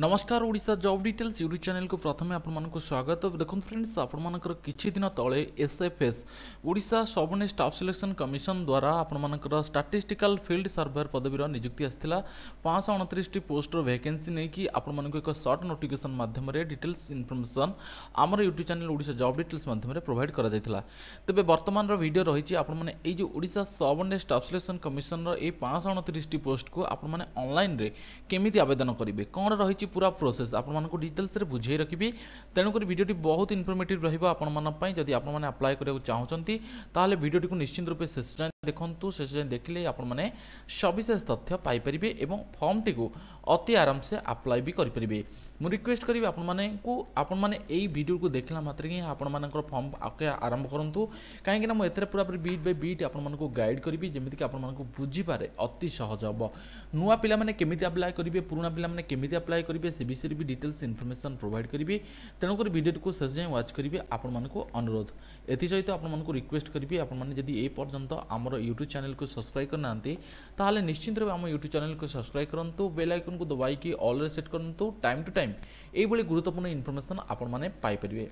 नमस्कार Odisha job details YouTube channel को प्रथम आपको स्वागत। देखो फ्रेंड्स आपर कि दिन तले एसएफएस ओडिशा सबने स्टाफ सिलेक्शन कमिशन द्वारा आपर स्टाटिस्टिकल फील्ड सर्वेयर पदवीर नियुक्ति आसाला 529 पोस्टर वैकेंसी नहीं कि आपको एक सर्ट नोटिफिकेशन मध्यम डिटेल्स इनफर्मेशन आमर YouTube channel Odisha job details मध्यम प्रोवाइड कर तेज बर्तमान वीडियो रही आपने जो ओडिशा सबने स्टाफ सिलेक्शन कमिशन ये 529 पोस्ट को ऑनलाइन रे केमिति आवेदन करेंगे कौन रही पूरा प्रोसेस आपको डिटेल्स रे बुझे रखी तेणुकर वीडियोटी बहुत इनफर्मेटिव रही जदि आप्लाय करने चाहते ताहले वीडियोटी को निश्चिंत रूपे शेष जाए देखूँ। शेष जाए देखिले आपने सविशेष तथ्य पाइपे और फॉर्मटी को अति आराम से आप्लाय भी करें। मुझे रिक्वेस्ट करी आपने वीडियो को देखला मात्र ही आपर फॉर्म आरंभ करूँ कहीं मुझे पूरा पूरी बीट बाय बीट आपको गाइड करी जमीक आपको बुझीपे अति सहज हम नुआ पाने केमी आप्लाय करेंगे पुराणा पाने केमी आप्लाय करेंगे से विषय भी डिटेल्स इनफर्मेशन प्रोवाइड करेंगे तेणुकर वीडियो को शेष जाए व्वाच करेंगे आपको अनुरोध एसत आपको रिक्वेस्ट करेंगे आपदी एपर्तंत आम यूट्यूब चैनल को सब्सक्राइब करना ताहले निश्चिंत रूप आम यूट्यूब चैनल को सब्सक्राइब करूँ बेल आइकन को दबाई ऑल सेट करूँ टाइम टू टाइम यही गुरुत्वपूर्ण इनफर्मेशन आपरे।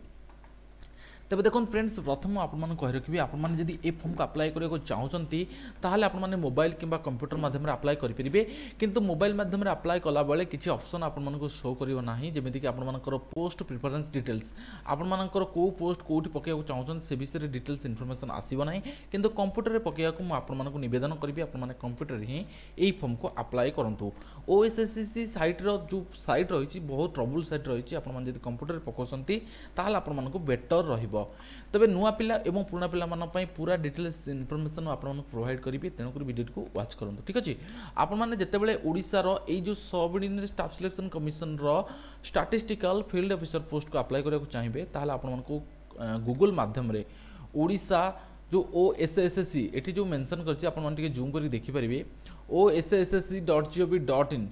तेज देखो फ्रेंड्स प्रथम आपको रखी आपने जब ए फॉर्म को आप्लाय करने चाहते ताहले आपने मोबाइल किंबा कंप्यूटर मध्यम आप्लाय करेंगे किंतु मोबाइल मध्यम आप्लाय कला बेले किसी ऑप्शन आपको शो करिवो नाही जमितिकि आपमनकर पोस्ट प्रिफरेन्स डिटेल्स आपमनकर को पोस्ट कोठी पकेया चाहते से विषय में डिटेल्स इनफर्मेशन आसीबो नाही किंतु कंप्यूटर रे पकेयाकु म आपमनकु निवेदन करिबि आपमने कंप्यूटर ही एई फॉर्म को आप्लाय करंतु। ओएसएससी साइट रो जो साइट रही बहुत ट्रबल साइट रही आपमन जदि कंप्यूटर पकोसंती ताहले आपमनकु बेटर रहिबो। तबे नुआ पिला एवं पुराना पिला माना पाई पूरा डिटेल्स इनफर्मेशन आपन प्रोवाइड करी तेणुकर वीडियो को वाच करूँ। ठीक अच्छे आपने जितेबाला ओडिशा रो ए जो सबऑर्डिनेट स्टाफ सिलेक्शन कमिशन रो स्टैटिस्टिकल फील्ड ऑफिसर पोस्ट को अप्लाई करने को चाहिए ताहले आपनको गूगल माध्यम रे ओडिशा जो OSSC एटी जो मेंशन करछि आपन माने जूम करी देखि परिबे OSSC.gov.in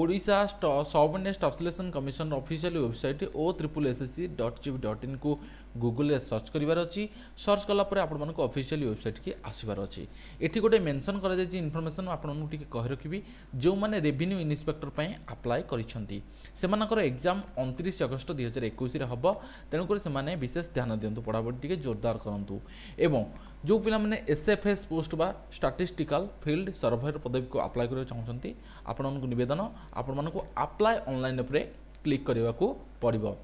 Odisha subordinate staff selection commission official website OSSSC.gov.in को गूगल रे सर्च करिवार अछि। सर्च कला परे आपण मानको ऑफिशियल वेबसाइट के आसीबार अछि। एठी गोटे मेंशन करा जाय जे इनफॉरमेशन आपण मानको टिके कहि रखिबी जो माने रेवेन्यू इंस्पेक्टर पय अप्लाई करिसंती सेमानकर एग्जाम 29 अगस्त 2021 रे हबो तेणु कर सेमाने विशेष ध्यान दियंतु पढाबड टिके जोरदार करंतु एवं जो पिला माने एसएफएस पोस्ट बा स्टैटिस्टिकल फील्ड सर्वेयर पदवी को अप्लाई करय चाहंती आपण मानको निवेदन आपण मानको अप्लाई ऑनलाइन रे क्लिक करबा को पड़िबो।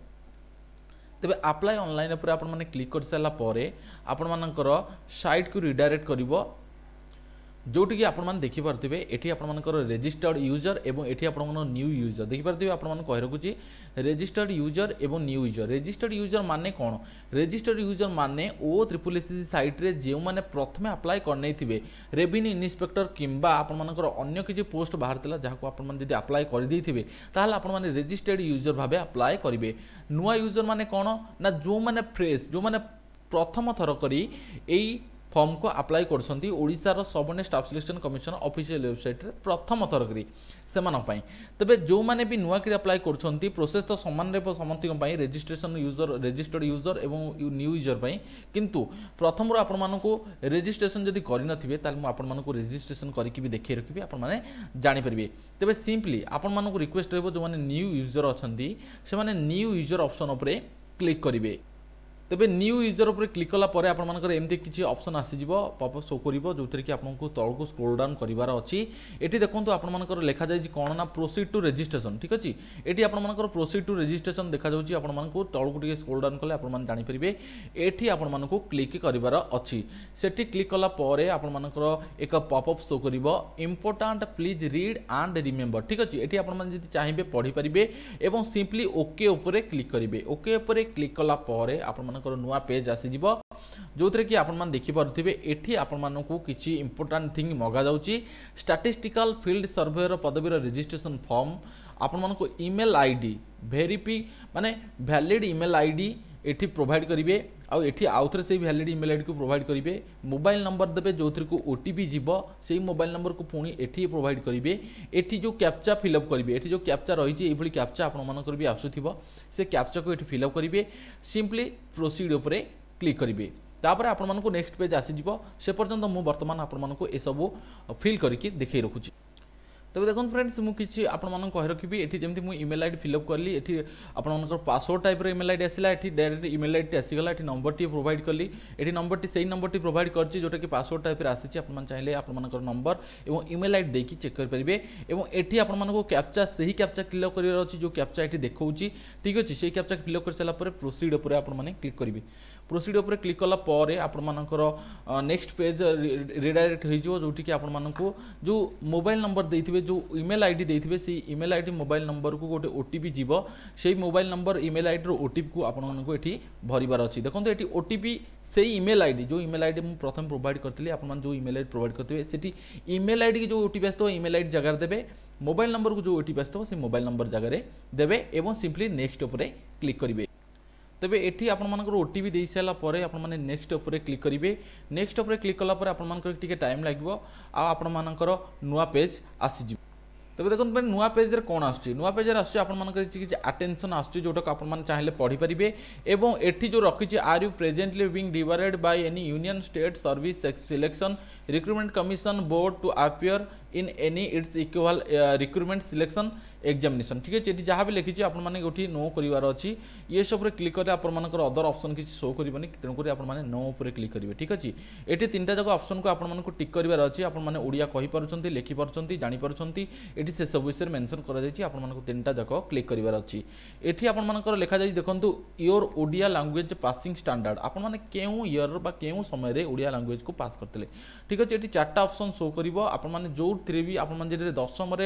तेबे अप्लाई ऑनलाइन पर आपण माने क्लिक कर साला परे आपण मानकर साइट को रिडायरेक्ट करिवो जोटी कि आपण माने देखि परथिबे एठी आपण मानकर रजिस्टर्ड यूजर एवं एठी आपण मानकर न्यू यूजर देखि परथिबे आपण माने कहि रखुची रजिस्टर्ड यूजर एवं न्यू यूजर। रजिस्टर्ड यूजर माने कोन रजिस्टर्ड यूजर माने OSSSC साइट रे जे माने प्रथमे अप्लाई करनै थिबे रेवेन्यू इंस्पेक्टर किंबा आपण मानकर अन्य किछि पोस्ट बाहरतला जाको आपण माने जदि अप्लाई कर दै थिबे ताहले आपण माने रजिस्टर्ड यूजर भाबे अप्लाई करिवे। नुवा यूजर माने कोन ना जो माने फ्रेश जो माने प्रथम थर करी एई फॉर्म को अप्लाई करसंती ओडिशा सबने staff selection commission official website रे प्रथम थर करी सेमानन पई। तबे जो माने भी नुआ कि अप्लाई करसंती प्रोसेस तो समान रे समति पई रजिस्ट्रेशन यूजर रजिस्टर्ड यूजर एवं न्यू यूजर पई किंतु प्रथम रो आपन मानको रजिस्ट्रेशन जदी करि नथिबे ताल म आपन मानको रजिस्ट्रेशन करकि भी देखि रखिबे आपन माने जानि परबे। तबे सिंपली आपन मानको रिक्वेस्ट रहबो जो माने न्यू यूजर अछंती से माने न्यू यूजर ऑप्शन उपरे क्लिक करिवे। तेबे न्यू यूजर उपर क्लिक कला परे आपण मानकर एमते किछि ऑप्शन आसी जिवो पॉपअप शो करिवो जोतिर कि आपनको तळ को स्क्रॉल डाउन करिवार अछि। एठी देखंतु आपण मानकर लेखा जाय जे कोन ना प्रोसीड टू रजिस्ट्रेशन। ठीक अछि एठी आपण मानकर प्रोसीड टू रजिस्ट्रेशन देखा जाउछि आपण मानको तळ को टिके स्क्रॉल डाउन कले आपण मान जानि परिबे एठी आपण मानको क्लिक करिवार अछि। सेठी क्लिक कला परे आपण मानकर एक पॉपअप शो करिवो important please read and remember. ठीक अछि एठी आपण मान जति चाहिबे पढि परिबे एवं सिंपली ओके उपरे क्लिक करिवे। ओके उपरे क्लिक कला परे आपण नुआ पेज आसीज जो थे कि आपन देखिपे ये आपण किसी इंपोर्टां थिंग मगा जाऊँगी स्टाटिस्टिकल फील्ड सर्वेयर पदवीर रजिस्ट्रेशन फॉर्म आपण को ईमेल आईडी वेरीफाई माने वैलिड ईमेल आईडी एठी प्रोवाइड करेंगे आठी आउथर से वैलिड ईमेल आईडी को प्रोवाइड करेंगे मोबाइल नंबर देते जो थी ओटीपी जीव से मोबाइल नंबर को पुणी एठी प्रोवाइड करेंगे। एठी जो कैप्चा फिलअप करेंगे एठी जो कैप्चा रही है कैप्चा आपर भी आसूब से कैप्चा को ये फिलअप करेंगे सिंपली प्रोसीड उपरे क्लिक करेंगे तापर आपण को नेक्स्ट पेज आसीज से पर्यटन मुझे बर्तमान आपको यू फिल करके देखे रखुची। तेज देखो फ्रेंड्स मुझे आपन कही रखी ये जमी मुझे इमेल आईडी फिलअप कली ये आपर पासवर्ड टाइप इमेल आईडी आसला डायरेक्ट इमेल आईडी आसगला नंबर टी प्रोवाइड कली ये नंबर टी प्रोवाइड करी जोटा कि पासवर्ड टाइप आसी चाहिए आपर नंबर और इमेल आईडी देखिए चेक करेंगे और ये आपको कैप्चा से ही कैप्चा फिलअप करार अच्छी जो कैप्चा ये देखा ठीक अच्छे से कैप्चा फिलअप कर साराप प्रोसीड उपर आपने क्लिक करेंगे प्रोसीड उपर क्लिक कलापर आपर नेक्स्ट पेज रिडायरेक्ट हो जोटी कि आपको जो मोबाइल नंबर देते जो इमेल आईडी देते से इमेल आईडी मोबाइल नंबर को गोटे ओटीपी जीव से mobile number email ID OTP को आपठी भरबार अच्छी देखो ये ओटीपी से इमेल आईडी जो इमेल आईडी मुझे प्रथम प्रोवाइड करी आपन जो इमेल आईडी प्रोवाइड करते हैं इमेल आईडी की जो ओटीपी आसो इमेल आईडी जगह देते मोबाइल नंबर को जो ओटीपी आसो से मोबाइल नंबर जगह देवे और सिंपली नेक्स्ट उपरे क्लिक करेंगे। तेबे ये आपर ओटीपी दे सारापर आपने नेक्स्ट उपरे क्लिक करेंगे। नेक्स्ट उपरे क्लिक कलापर आपंकर टाइम लगे आपर नुआ पेज आसीज। तेज देखते नुआ पेज्रे कौन आसूआ पेज्रे आसान आटेनसन आसूँ जोटा आप चाहिए पढ़ीपारे और ये जो रखी are you presently being divided by any union state service selection recruitment commission board to appear in any its equal recruitment selection examination ठीक है। ये जहाँ भी लिखी आपने गोटे नो करार अच्छी ये सब क्लिक करें आपर अदर ऑप्शन किसी शो करनी तेणुक आपने नो उपर क्लिक करेंगे ठीक अच्छे। ये तीन टाक ऑप्शन को आपको टिक करार अच्छी आपने ओडिया कहीपुर लिखिपुंट जापी ये से सब विषय मेनसन कर तीन टाक क्लिक करार अच्छी। ये आपर लिखा जाए देखो your Odia language passing standard आपने क्यों इयर बा क्यों समय ओडिया लैंग्वेज को पास करते ठीक अच्छे। ये चार्टा ऑप्शन शो कर आपने जो थे भी आपने दशम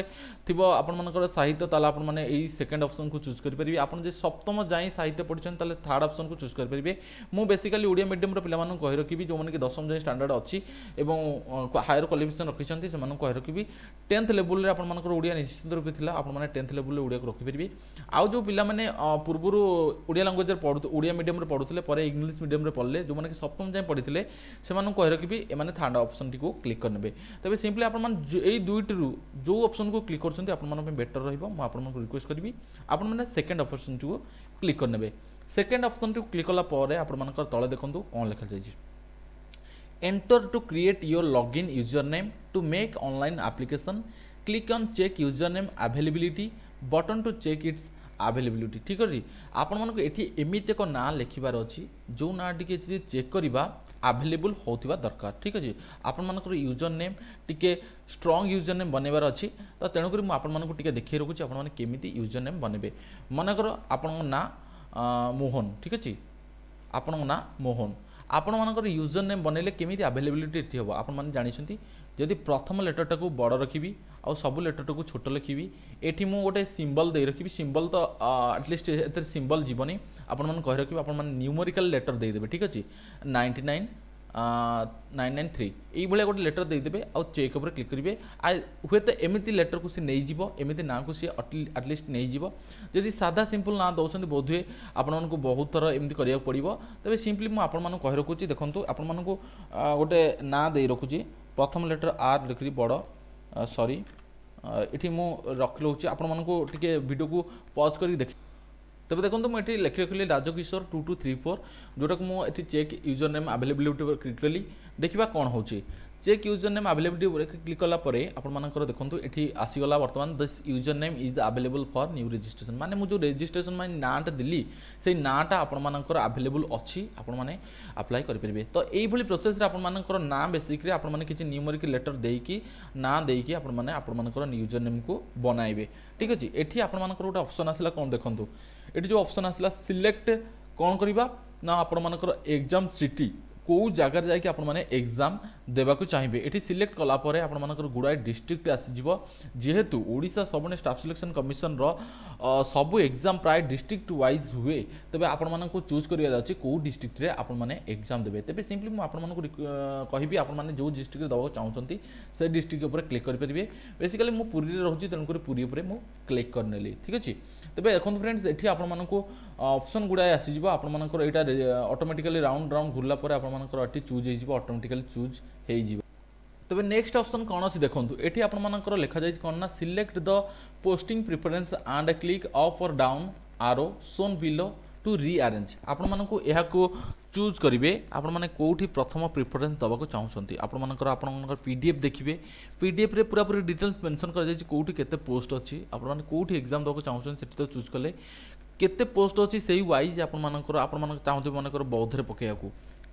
थी आपर साहित्य ताला आपने सेकेंड ऑप्शन को चूज करेंगे आपने सप्तम जाए साहित्य पढ़ुन ताले थर्ड ऑप्शन को चूज करेंगे। मुझे बेसिकली ओडिया मीडियम पे कही रखी जो मैंने दशम जाए स्टैंडर्ड अच्छी हायर क्वालिफिकेशन रखी से कही रखी टेन्थ लेवल आपर ओडिया निश्चित रूप से आपने टेन्थ लेवल ओडिया को रखिपारे। आउ जो पे पूर्व ओडिया लैंग्वेज पढ़ु ओडिया मीडियम पढ़ुते पर इंग्लीश मीडियम पढ़ले जो मैंने सप्तम जाए पढ़ी से कही रखी एम थर्ड ऑप्शन टी को क्लिक करेंगे। तेज सिंपली आपई दुईटी जो ऑप्शन को क्लिक कर बेटर रही रिक्वेस्ट करी आपने सेकेंड ऑप्शन को क्लिक करने। सेकेंड ऑप्शन को क्लिक कलापर आपर तले देखो कौन लिखा जाए enter to create your login user name to make online application click on check user name availability button to check its availability ठीक अच्छे। आपन ये एमती एक ना लिखार अच्छी जो ना टी चेक करवा अवेलेबल होता दरकार ठीक अच्छे। आपर यूजर नेम टी स्ट्रंग यूजर नेम बनइबार अच्छी तो तेणुक मुझे देखे रखुच्छी आपमती यूजर नेम बनइबे मनकर आपण ना मोहन ठीक अच्छे। आपण ना मोहन आपण यूजर नेम बनइले केमी अवेलेबिलिटी ये हम आपने जानते जदि प्रथम लेटरटा को बड़ रखी आउ सब लेटरटा को छोट लिखी एटी मुझे गोटे सिंबल दे रखी सिंबल तो एटलिस्ट एथे सिंबल जीवनी आपन कही रखी आपन न्यूमेरिकल लेटर देदेवे ठीक अच्छे। 99 993 यही गोटे लेटर देदेवे आउ चेक उपर क्लिक करेंगे हुए तो एमती लेटर को सी नहीं एमती ना को सी एटलिस्ट नहीं जदि साधा सिंपल ना दौरान बोध हुए आपण को बहुत थर एमती करा पड़ो। तेज सिंपली मुझे कही रखुच्छी देखो आपण को गोटे ना दे रखुच्छी प्रथम लेटर आर लिखी बड़ सरी ये मुझे रख लगे आपके भिडियो को पज कर देख। तेज देखो मुझे लिखी रखिली राजकिशोर 2234 जोटा मुझे check user name availability click कली देखा कौन हो check user name availability click कलापर आपर देखो ये आसीगला बर्तमान this user name is available for new registration माने मुझे रजिस्ट्रेशन मैं नाटा दिली से नाटा आपर अवेलेबल अच्छी आपने अप्लाई करेंगे। तो यही प्रोसेस आपर ना बेसिक्री आपने किसी न्यूमेरिक लेटर देकी ना देकी आपने यूजर नेम को बनाइबे ठीक अच्छे। ये आपर गोटे ऑप्शन आसला कौन देखो ये जो ऑप्शन आसला सिलेक्ट कौन करवा ना आपर एग्जाम सिटी कौ जगार जाकि एग्जाम देवा चाहिए ये सिलेक्ट कलापर आपर गुड़ाए डिस्ट्रिक्ट आसीज जेहेतु ओडिशा सबने स्टाफ सिलेक्शन कमिशन सबू एग्जाम प्राय डिस्ट्रिक्ट वाइज हुए तेज आपण को चूज करार अच्छे कौ डिस्ट्रिक्ट रे आपने एग्जाम देते। तेज सिंपली मुझे कहि आपने जो डिस्ट्रिक्ट देवाक चाहते से डिस्ट्रिक्ट उपर क्लिक करेंगे। बेसिकली मुझे पुरी रोचे तेणुक पुरी मुझे क्लिक कर नेली ठीक अच्छे। तेज देखो फ्रेंड्स ये आपको ऑप्शन गुड़ाए आसीज आपर यहाँ ऑटोमेटिकली राउंड राउंड घूरला आपमनकर चूज हो ऑटोमेटिकली चूज हो। तबे नेक्स्ट ऑप्शन कौन अच्छे देखो ये आपमनकर लिखा जाए कौन ना select the posting preference and click up और down arrow shown below to rearrange आपन मानकु एहाकु चूज करेंगे आपण मैंने कोठी प्रथम प्रिफरेन्स दवाक चाहते आपर पीडीएफ देखिए पीडीएफ रे पूरा पूरी डिटेल्स मेंशन कर कोठी केते पोस्ट अच्छी आपण कोठी एग्जाम दवाक चाहते से तो चूज कले केते पोस्ट अच्छी से वाइज आपण चाहते मनकर बौद्ध में पकड़ा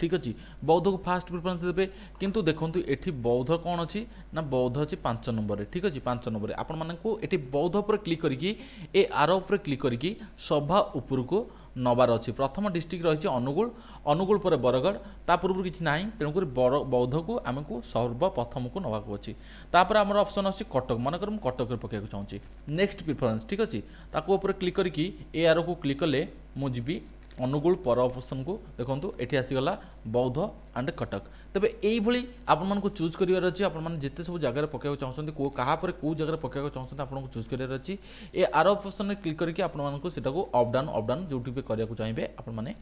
ठीक अच्छे बौद्ध को फास्ट प्रिफरेन्स देते किंतु देखो ये बौद्ध कौन अच्छी ना बौद्ध अच्छी 5 नंबर ठीक अच्छे 5 नंबर आपण मानू ये बौद्ध उपर क्लिक करके ए आर उपर क्लिक करके सभा उपर को नबार अच्छे प्रथम डिस्ट्रिक्ट रही अनुगुल अनुगुल पर बरगढ़ ता पूर्व किसी ना तेणुक बौद्ध को आमको सर्वप्रथम को नवाक अच्छी तापर आम ऑप्शन अच्छी कटक मनकर मुझे कटक पकड़ा चाहूँगी नेक्स्ट प्रिफरेन्स ठीक अच्छे ताको उपर क्लिक करके ए आर को क्लिक कले मुझे अनुगुल पर ऑप्शन को देखो ये आसीगला बौद्ध एंड कटक तेज यही आपको चूज करार अच्छे आपते सब जगह पकड़ा चाहते क्या कौ जगह पकड़ा चाहते आपको चूज करार अच्छी ये आर ऑप्शन में क्लिक करके आपको अप डाउन जो भी कराया चाहिए आपने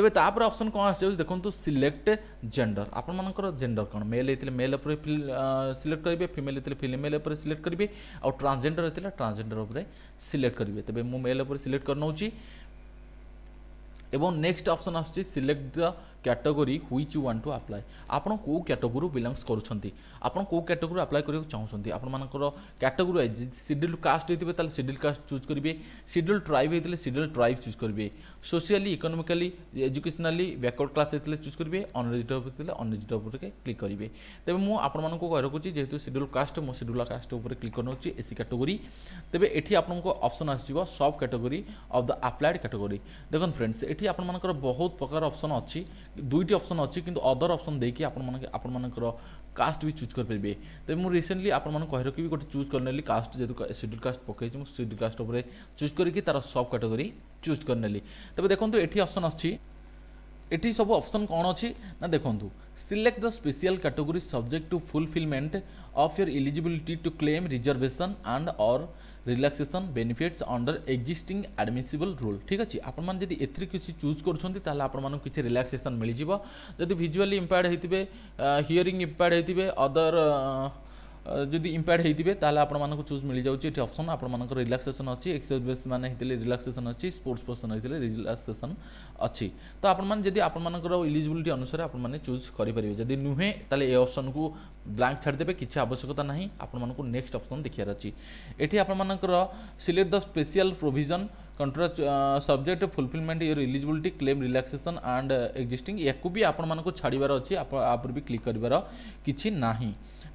तेज तापर ऑप्शन कौन आज देखो सिलेक्ट जेंडर आपर जेंडर कौन मेल होते मेल सिलेक्ट करेंगे फीमेल होते फीमेल सिलेक्ट करेंगे और ट्रांसजेंडर होता ट्रांसजेंडर सिलेक्ट करेंगे तेज मुझ मेल सिलेक्ट कर नौची एवं नेक्स्ट ऑप्शन आसुची select the category which you want to apply आपन को कैटेगरी बिलोंग्स करूछंती आपन को कैटेगरी अप्लाई करियो चाहूछंती आपन मानकर कैटेगरी वाइज शेड्यूल कास्ट हेतिबे ताले शेड्यूल कास्ट चूज करिवे शेड्यूल ट्राइब हेतिले शेड्यूल ट्राइब चूज करिवे socially economically educationally backward class हेतिले चूज करिवे अनरिजर्व हेतिले अनरिजर्व रे क्लिक करिवे तबे मु आपन मानको कह रखुची जेतु शेड्यूल कास्ट मु शेड्यूल कास्ट ऊपर क्लिक करनोची एसी कैटेगरी तबे एठी आपन को ऑप्शन आसीबो sub category of the applied category देखन फ्रेंड्स एठी आपन मानकर बहुत प्रकार ऑप्शन अछि दुईटी ऑप्शन अच्छी किंतु अदर ऑप्शन देखिए आपर कास्ट भी चूज करेंगे तो मुझे रिसेंटली कह रखी गोटे चूज करने कास्ट जो शेड्यूल कास्ट पकई शेड्यूल कास्ट चूज करके तार सब कैटेगरी चूज करने तेज देखो ये ऑप्शन अच्छी ये सब ऑप्शन कौन अच्छी ना देखो select the special category subject to fulfilment of your eligibility to claim reservation and और relaxation benefits under existing admissible rule ठीक अच्छे आपड़ी एथि किसी चूज कर किसी रिलैक्सेशन मिल जाए विजुअली इंपेयर्ड होते हियरिंग इंपेयर्ड होते अदर जदि इंपेयर्ड होते आपको चूज मिल जाए ये ऑप्शन आपर रिलैक्सेशन अच्छी एक्सरसाइज मैंने रिलैक्सेशन अच्छी स्पोर्ट्स पर्सन होते रिलैक्सेशन अच्छी तो आपर एलिजिबिलिटी अनुसार आपने चूज करेंगे जदि नुहे ये ऑप्शन को ब्लैंक छाड़देवे किसी आवश्यकता नहीं आपको नेक्स्ट ऑप्शन देखियार अच्छी ये आपर select the special provision contract subject fulfilment your eligibility claim relaxation and existing या भी आपको छाड़बार अच्छी आप भी क्लिक करार किसी ना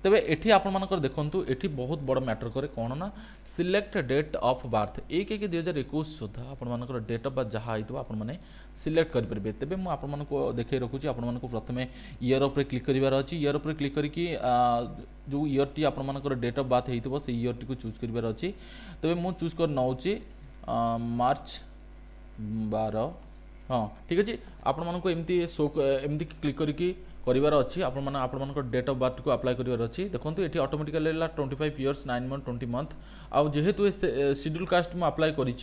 तेज ये आपर देखूँ ये बहुत बड़ मैटर करे कौन ना सिलेक्ट डेट ऑफ बर्थ 1-1-2021 सुधा आपर डेट ऑफ बर्थ जहाँ आपने सिलेक्ट करेंगे तेज मुझे देख रखुच्छी आपको प्रथम ईयर उपर क्लिक करार अच्छी ईयर उपर क्लिक करके जो ईयर टी आपर डेट ऑफ बर्थ होती से ईयर टी चूज करार अच्छी तेज मुझे चूज कर नौची मार्च 12 हाँ ठीक अच्छे आपको एमती शो एमती क्लिक करके परिवार अच्छी आप डेट ऑफ बर्थ को अप्लाई कर अच्छी देखो ये ऑटोमेटिकली 25 इयर्स 9 मंथ 20 मंथ आउ जेहेतु शेड्यूल कास्ट में अप्लाई करी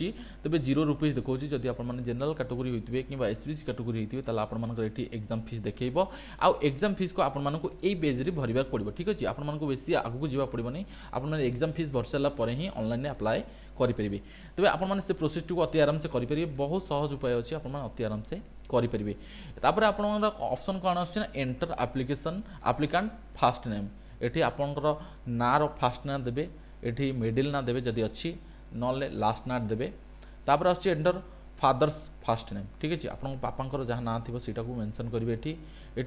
तेज 0 रुपीज देखो जब आप जनरल कैटेगरी होते कि एसबीसी कैटेगरी होते आपंकर ये एग्जाम फीस देखो आउ एग्जाम फीस को आपको यही बेज्रे भरबार पड़ो ठीक अच्छे आपको बेस आगे जावाक पड़ोनी आपजाम फीस भर सारापर ही ऑनलाइन अप्लाई करेंगे तेज आप प्रोसेस को अति आराम से करेंगे बहुत सहज उपाय अच्छे अति आराम से करेंगे तापर आप ऑप्शन कौन आना enter application applicant first name ये आपंकर ना फास्ट ना देवे ये मिडिल ना देवे जदि अच्छी ना लास्ट ना देवे तापर आस एंटर फादर्स फास्ट नेम ठीक अच्छे आपंकर बापांकर जहाँ ना थी सीटा को मेंशन करेंगे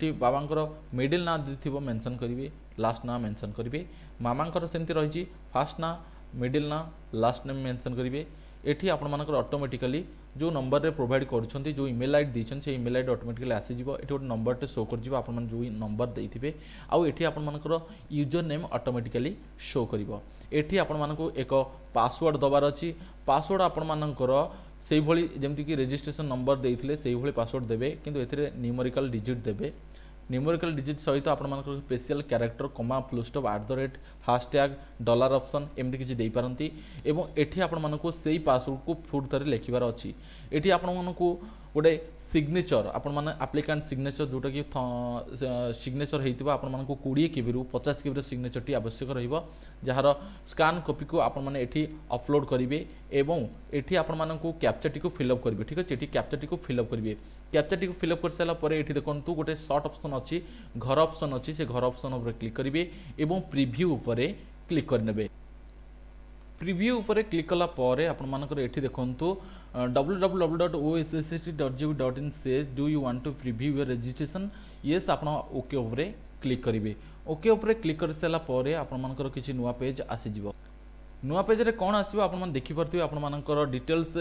ये बाबांकर मिडिल ना थी मेंशन करेंगे लास्ट ना मेंशन करेंगे मामांकर सेमती रही फास्ट ना मिडिल ना लास्ट नेम मेंशन करेंगे ये आपर ऑटोमेटिकली जो नंबर रे प्रोवाइड कर जो इमेल आईडी देछन से इमेल आईडी ऑटोमेटिकली आसीज ये गोटे नंबर टे शो कर जो नंबर देते आउ ये आपर यूजर नेम ऑटोमेटिकली शो करिवो एठी आपको एक पासवर्ड दबार अच्छी पासवर्ड आपंकर से भली जेमती कि रजिस्ट्रेशन नंबर देते से भली पासवर्ड देवे किंतु एथिरे न्यूमेरिकल डिजिट देवे न्यूमेरिकल डिजिट सहित आपंकर special character comma प्लुस्टप @ हाशटैग dollar option एमती किसी दे पारती एवं एठी आपन मानको सेही पासवर्ड को फुट थरे लिखिबार अच्छी एठी आपन मानको गोटे सिग्नेचर आपण माने एप्लिकेंट सिग्नेचर जोटा कि सिग्नेचर होइतिबा आपण मानको 20 केबी रु 50 केबी सिग्नेचर टी आवश्यक रहिबो जहार स्कैन कॉपी को आपण माने एठी अपलोड करिवे एवं एठी आपण मानको कैप्चा टी को फिल अप करिवे। ठीक अछि, एठी कैप्चा टी को फिल अप करिवे। कैप्चा टी को फिल अप कर सेला परे एठी देखंतु गोटे शॉर्ट ऑप्शन अछि, घर ऑप्शन अछि, से घर ऑप्शन ऊपर क्लिक करिवे एवं प्रीव्यू ऊपर क्लिक करनेबे। प्रिव्यू ऊपर क्लिक कला परे आपण मानकर एठी देखंतु www.osst.gov.in says do you want to preview your registration, yes आपण ओके ऊपर क्लिक करिवे। ओके ऊपर क्लिक कर सेला परे आपण मानकर किछि नुवा पेज आसी जिवो। नुवा पेज रे कोन आसीबो आपण मान देखि परथिबो, आपण मानकर डिटेल्स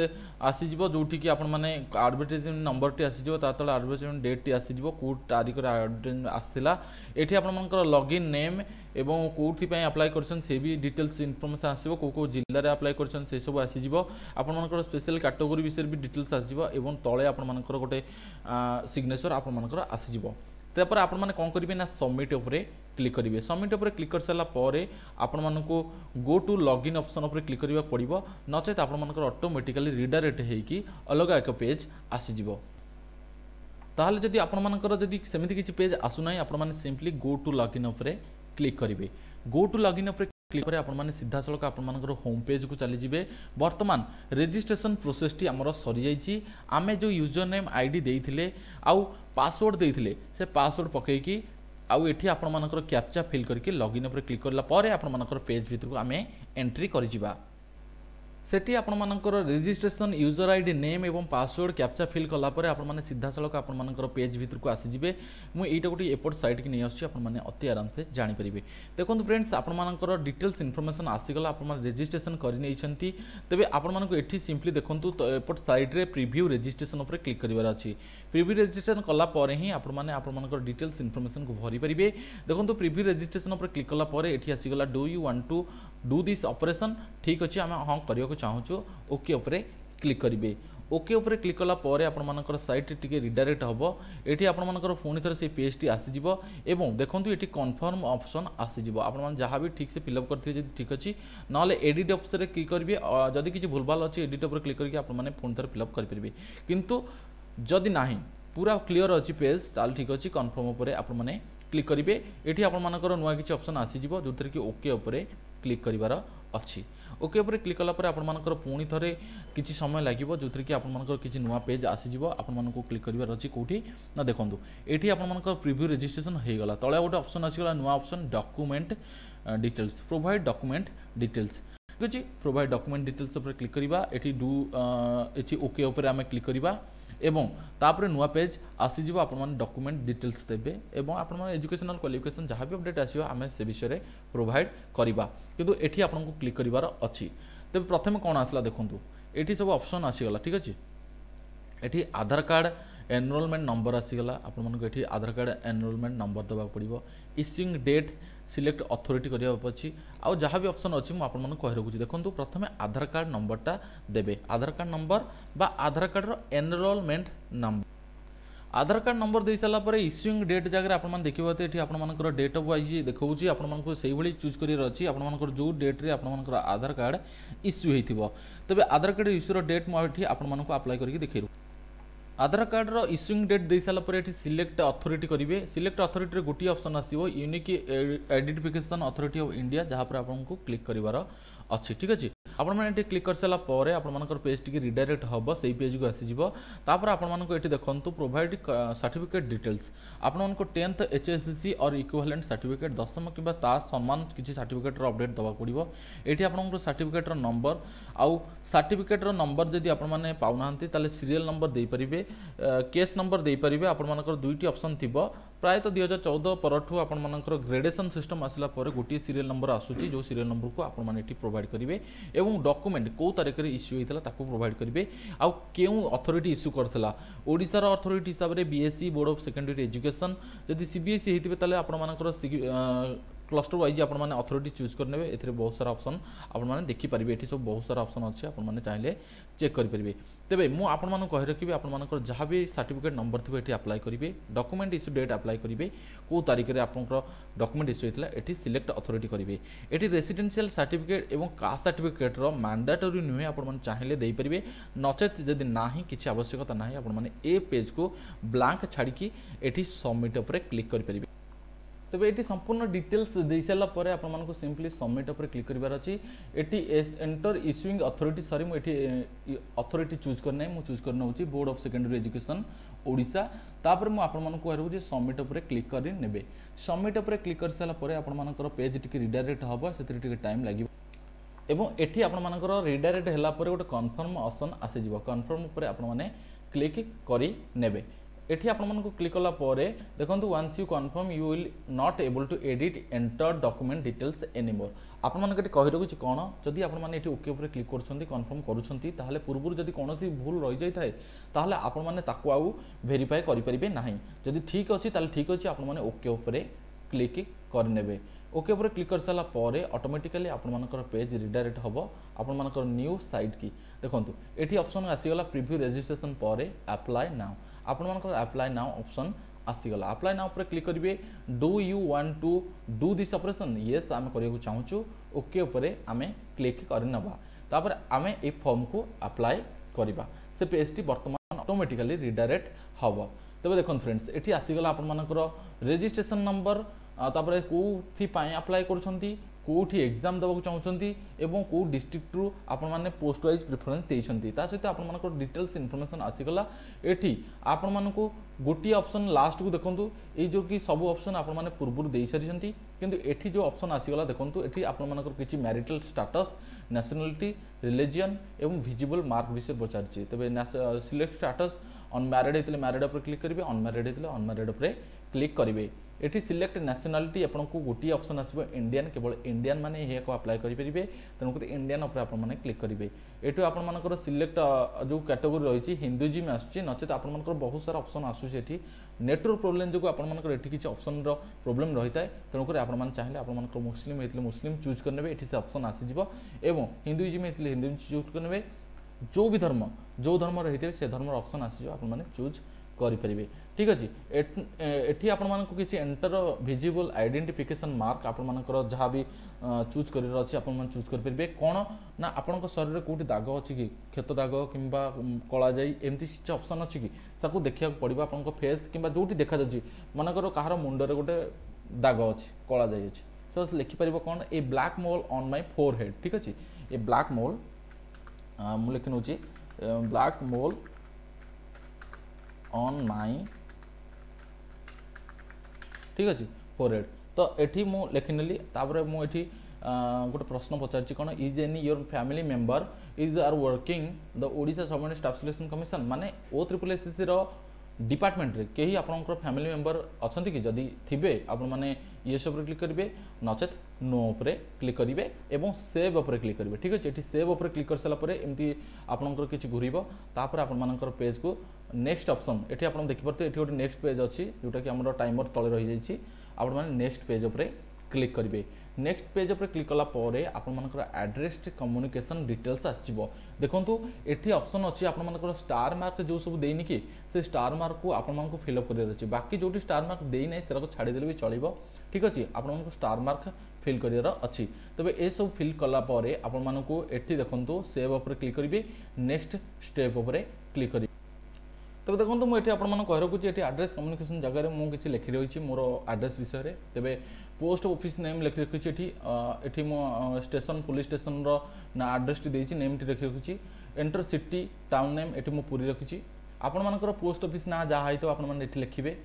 आसी जिवो जोठी कि आपण माने एडवर्टाइजमेंट नंबर टी आसी जिवो, तातल एडवर्टाइजमेंट डेट टी आसी जिवो, को तारिख रे आसीला। एठी आपण मानकर लॉगिन नेम एवं कोठी पे अप्लाई करसन से भी डिटेल्स इनफॉरमेशन आसीबो, को जिल्ला रे अप्लाई करसन से सब आसी जिवो, आपण मानकर स्पेशल कैटेगरी विषय भी डिटेल्स आसी जिवो एवं तळे आपण मानकर गोटे सिग्नेचर आपण मानकर आसी जिवो। तापर आपण माने कोन करिवे ना सबमिट ऊपर क्लिक करिवे। सबमिट ऊपर क्लिक कर सला परे आपण माने को गो टू लॉगिन ऑप्शन ऊपर क्लिक करिवा पड़िबो, नचेत आपण मानकर ऑटोमेटिकली रिडायरेक्ट हेकी अलग एक पेज आसी जिवो। ताहले जदी आपण मानकर जदी सेमिति किछि पेज आसु नाही, आपण माने सिंपली गो टू लॉगिन ऊपर क्लिक करिवे। गो टू लॉगिन ऊपर क्लिक करे आपण माने सीधा सलक आपण मानकर होम पेज को चली जिवे। वर्तमान रजिस्ट्रेशन प्रोसेस टी हमर सरी जाई छी, आमे जो यूजर नेम आईडी देइथिले आउ पासवर्ड देइथिले से पासवर्ड पकेई की आउ एठी आपण मानकर कैप्चा फिल करके लॉगिन पर क्लिक करला परे आपण मानकर पेज भीतर को आमे एंट्री करि जिवा। सेठी आपण मानकर रजिस्ट्रेशन यूजर आईडी नेम एवं पासवर्ड कैप्चा फिल कला परे आपण माने सीधा सलक आपण मानकर पेज भीतर को आसी जिवे। मु एटा गोटी एपोर्ट साइट की नै आसी आपण माने अति आराम से जानि परिबे। देखंतु फ्रेंड्स आपण मानकर डिटेल्स इन्फॉर्मेशन आसी गला, आपण माने रजिस्ट्रेशन करि नै छेंती, तबे आपण मानकर एठी सिंपली देखंतु एपोर्ट साइट रे प्रीव्यू रजिस्ट्रेशन ऊपर क्लिक करिवार अछि। प्रीव्यू रजिस्ट्रेशन कला परे ही आपण मानकर डिटेल्स इन्फॉर्मेशन को भरि परिबे। देखंतु प्रीव्यू रजिस्ट्रेशन ऊपर क्लिक कला परे एठी आसी गला do you want to do this operation. ठीक अछि, हम हां करियो को चाहूचो, ओके ऊपर क्लिक करिवे। ओके ऊपर क्लिक कला परे आपण मानकर साइट टिके रिडायरेक्ट हबो। एठी आपण मानकर फोन थरे से पेज टी आसी जिवो एवं देखंतु एठी कंफर्म ऑप्शन आसी जिवो। आपण मान जहां भी ठीक से फिल अप करथि जदी ठीक अछि, नले एडिट ऑप्शन रे क्लिक करिवे, जदी किछि भूलभाल अछि एडिट ऊपर क्लिक करके आपण माने फोन थरे फिल अप करि परिबे। किंतु जदी नाही पूरा क्लियर अछि पेज ताल ठीक अछि, कंफर्म ऊपर आपण माने क्लिक करिवे। एठी आपण मानकर नवा किछि ऑप्शन आसी जिवो जोथर कि ओके ऊपर क्लिक करिवार अछि। ओके ऊपर क्लिक कला पर आपण मानकर पुणी थरे किछि समय लागिबो जोथर कि आपण मानकर किछि नुवा पेज आसी जिवो। आपण मानको क्लिक करिवार अछि कोठी ना देखंतु एठी आपण मानकर प्रीव्यू रजिस्ट्रेशन हे गला, तळे गोटे ऑप्शन आसी गला नुवा option document details, provide document details. ठीक अछि, प्रोवाइड डॉक्यूमेंट डिटेल्स ऊपर क्लिक करिवा। एठी डू एठी ओके ऊपर आमे क्लिक करिवा एवं तापर नुआ पेज आसी जिवो। आपण माने डॉक्यूमेंट डिटेल्स देबे एवं आपण माने एजुकेशनल क्वालिफिकेशन जहां भी अपडेट आसीबा आमे से विषय रे प्रोवाइड करबा, किंतु एठी आपण को क्लिक करिवार अछि। तबे प्रथम कोन आसला देखंतु एठी सब ऑप्शन आसी गला। ठीक अछि, एठी आधार कार्ड एनरोलमेंट नंबर आसी गला, आपण माने एठी आधार कार्ड एनरोलमेंट नंबर देबा पड़िबो। इशूइंग डेट सिलेक्ट अथॉरिटी करिया पछि आ जहां भी ऑप्शन अछि म आपण मन कहि रखु छी। देखंतु प्रथमे आधार कार्ड नंबरटा देबे, आधार कार्ड नंबर बा आधार कार्ड रो enrolment number. Aadhaar card number दे सला पर इशूइंग डेट जगह आपण मन देखिबो त एठी आपण मानकर डेट ऑफ वाइज देखौ छी, आपण मन को सही भली चूज करि रछि आपण मानकर जो डेट रे आपण मानकर आधार कार्ड इश्यू हेतिबो। तबे आधार कार्ड इश्यू रो डेट म एठी आपण मन को अप्लाई करके देखिरु। आधार कार्ड रो इश्यूइंग डेट दे साला पर एठी सिलेक्ट अथॉरिटी करिवे। सिलेक्ट अथॉरिटी रे गोटी ऑप्शन आसीबो unique identification authority of India, जहां पर आपण को क्लिक करिवार अछि। ठीक अछि, आपण माने एठी क्लिक कर सला पर आपण मानकर पेज टिके रिडायरेक्ट हबो, सेही पेज को आसी जिवो। तापर आपण मानको एठी देखंतु प्रोवाइड सर्टिफिकेट डिटेल्स, आपण मानको 10th HSCC और इक्विवेलेंट सर्टिफिकेट 10th किबा ता समान किछि सर्टिफिकेट रो अपडेट दवा पड़िबो। एठी आपण मानको सर्टिफिकेट रो नंबर आउ सर्टिफिकेट रो नंबर जदी आपण माने पाउनांती ताले सीरियल नंबर देई परिबे, केस नंबर देई परिबे। आपण मानकर दुईटी ऑप्शन थिबो, प्राय तो 2014 परठू आपण मानकर ग्रेडेशन सिस्टम आसला पर गोटी सीरियल नंबर आसुची, जो सीरियल नंबर को आपण माने एठी प्रोवाइड करिवे एवं डॉक्यूमेंट को तारिख रे इश्यू हेतला ताको प्रोवाइड करिवे आ केउ अथॉरिटी इश्यू करथला। ओडिसा रो अथॉरिटी हिसाब रे BSC board of secondary education, जदी सीबीएसई हेतिबे ताले आपण मानकर क्लस्टर वाइज आपने अथॉरिटी चूज करने एथे बहुत सारा ऑप्शन आपने देखिपारे ये सब बहुत सारा ऑप्शन अच्छे आपने चाहिए चेक करेंगे। तेरे मुझे कही रखी आपर जहाँ भी सर्टिफिकेट नंबर थी ये अप्लाई करेंगे, डॉक्यूमेंट इश्यू डेट अप्लाई करेंगे, कौ तारिख में आपंकर डॉक्यूमेंट इश्यू होता है ये सिलेक्ट अथॉरिटी करेंगे। ये रेसिडेंशियल सर्टिफिकेट और कास्ट सर्टिफिकेट्र मैंडेटरी नुहे आपने चाहिए देपारे, नचेत जदि ना किसी आवश्यकता ना आपने ए पेज को ब्लांक छाड़ी ये सबमिट उपरे क्लिक करेंगे। तेज ये संपूर्ण डिटेल्स दे सारापर आपको सिंपली सबमिट पर क्लिक करार अच्छी। ये एंटर इश्यूइंग अथॉरिटी सॉरी मुझे अथॉरिटी चूज करना है, चूज करना होची board of secondary education Odisha. तापर मुझे कह सबमिट पर क्लिक करे, सबमिट पर क्लिक कर सारापर आपर पेज टी रिडायरेक्ट हम से टाइम लगे और ये आपर रिडायरेक्ट होगापर गोटे कनफर्म ऑप्शन आसीज, कनफर्म पर आपने क्लिक करे। एठी आपको क्लिक कला परे देखंतु once you confirm you will not able to edit enter document details anymore. आपमनक एठी कहि रखुछि कोन जदि आपण माने एठी ओके ऊपर क्लिक करछन्ती कन्फर्म करूछन्ती ताहले पूर्वपुर जदि कोनोसी भूल रहि जाय थाए ताहले आपण माने ताकु आउ वेरीफाई करि परिबे नाही। जदि ठीक अछि ताहले ठीक अछि, आपण माने ओके ऊपर क्लिक कर नेबे। ओके ऊपर क्लिक कर साला परे ऑटोमेटिकली आपण मानकर पेज रिडायरेक्ट हबो आपण मानकर न्यू साइट की। देखंतु एठी ऑप्शन आसीगला प्रीव्यू रजिस्ट्रेशन परे अप्लाई नाउ, आपमनकर अप्लाई नाउ ऑप्शन आसीगला। अप्लाई नाउ पर क्लिक करेंगे। Do you want to do this operation? Yes आम करने को चाहूँ। ओके उपर आम क्लिक करने आम ये फॉर्म को अप्लाई करवा से पेज टी बर्तमान ऑटोमेटिकली रिडायरेक्ट हम। तेज देखो फ्रेंड्स ये आसीगला आपमनकर रजिस्ट्रेशन नंबर, तापर कौथि पाई अप्लाई कर, कोठी एग्जाम देवाक चाहते और कौ डिस्ट्रिक्ट रू आपने पोस्ट वाइज प्रिफरेन्स देते सहित आपर डिटेल्स इनफर्मेशन आसीगला। ये आपण मानक गोटे ऑप्शन लास्ट को देखूँ ये जो कि सब ऑप्शन आपने पूर्व दे सारी, किंतु एठी जो ऑप्शन आसीगला देखूँ ये आपर किसी मैरिटल स्टेटस, नेशनलिटी, रिलीजन एवं विजिबल मार्क विषय पचारे। तेज सिलेक्ट स्टेटस अनमैरिड होते मैरिड पर क्लिक करेंगे, अनमैरिड होते अनमैरिड पर क्लिक करेंगे। ये सिलेक्ट नेशनलिटी आपको गोटे ऑप्शन आसो इंडियन, केवल इंडियन माने यह अप्लाई करेंगे तेनाली इंडियन आपने क्लिक करेंगे। ये आपर सिलेक्ट जो कैटेगोरी रही हिंदुइज्म आसूँ नचेत आपर बहुत सारा ऑप्शन आसूसी। नेटवर्क प्रोब्लेम जो आपर किसी ऑप्शन प्रोब्लेम रही है तेणुक आपने चाहिए आपर मुस्लिम होते मुस्लिम चूज करने से ऑप्शन आसीज, और हिंदुइज्म होते हिंदुइज्म चूज करने, जो भी धर्म रही है से धर्म ऑप्शन आसीज आपने चूज करेंगे। ठीक अच्छे एटी आपको किसी एंटर विजिबल आइडेंटिफिकेशन मार्क आपर जहाँ भी चूज कर चूज करेंगे। कौन ना आपण शरीर में कौटी दाग अच्छी कि क्षेत्र दाग कि कला जाई एमती किसी ऑप्शन अच्छी कि देखा पड़ा आपको फेस कि जो देखा मनकर कहार मुंडर गोटे दाग अच्छी कला जाई अच्छी तो लिखिपर कौन a black mole on my forehead. ठीक अच्छे ए ब्लैक मोल मुझे लिखी नौ ब्लैक मोल ऑन माय। ठीक अच्छे फोरहेड तो ये मुझे लिखिनेली तापर मुझे गोटे प्रश्न पचार कौन is any your family member is are working the Odisha subordinate staff selection commission माने ओ ट्रिपल एसएससी रो डिपार्टमेंट रे कहीं आपंकर फैमिली मेंबर अच्छा कि जदि थे आपने ये सब क्लिक करेंगे, नचेत नो उपर क्लिक करेंगे और सेव उपर क्लिक करेंगे। ठीक अच्छे ये सेव उपर क्लिक कर सारापर एमती आपंकर किसी घूरब तापर आपर पेज को नेक्स्ट ऑप्शन ये आप देखिपे ये गोटे नेक्स्ट पेज अच्छी जोटा कि आम टाइमर तले रही जाइए आपने नेक्स्ट पेज उपर क्लिक करेंगे। नेक्स्ट पेज पर क्लिक कलापर आपर एड्रेस कम्युनिकेशन डिटेल्स आसो देखो ये ऑप्शन अच्छी आपर स्टार मार्क जो सब देनी कि से स्टार मार्क को आपको फिलअप करार बाकी जो स्टार मार्क देना से छाड़देले भी चलो। ठीक अच्छे आपको स्टार मार्क फिल करार अच्छी। तेज ये सब फिल कलापर आपको ये देखो सेव उपर क्लिक करेंगे, नेक्स्ट स्टेप उपर क्लिक करेंगे। तेज देखो मुझे कह रखुच्छी ये आड्रेस कम्युनिकेशन जगह मुझे लिखी रही मोर आड्रेस विषय में। तेज पोस्ट ऑफिस नेम लिखी रखी ये मो स्टेशन पुलिस स्टेशन ना आड्रेस टी देती नेम टी लिखी रखी। एंटर सिटी टाउन नेम ये मो पूरी रखी। आपर पोस्ट ऑफिस ना जहाँ हो आपने लिखे,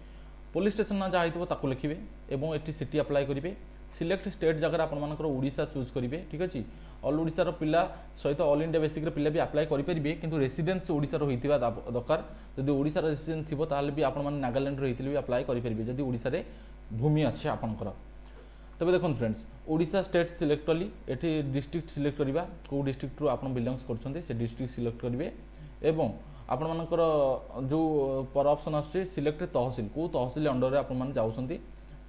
पुलिस स्टेशन ना जहाँ हो लिखे और ये सिटी अप्लाई करेंगे। सिलेक्ट स्टेट जगह आपर ओडिशा चूज करेंगे। ठीक अच्छे ऑल ओडिशार पिला सहित ऑल इंडिया बेसिक पिला भी अप्लाई करेंगे, किंतु रेसिडेंस ओडिशार होता दरकार। जदि ओडिशार रेसिडेंस थी ताल भी आपने नागालैंड रही भी अप्लाई करेंगे जदि ओडिशार भूमि अच्छे आपंकर। तेज देखो फ्रेंड्स ओडिशा स्टेट सिलेक्ट कली, एठी डिस्ट्रिक्ट सिलेक्ट करवा कौ डिस्ट्रिक्ट रू आप बिलंगस करछन्ते से डिस्ट्रिक्ट सिलेक्ट करेंगे एवं आपमनकर जो पर ऑप्शन आछे सिलेक्ट तहसील को तहसील अंडर रे आपमन जाउछन्ते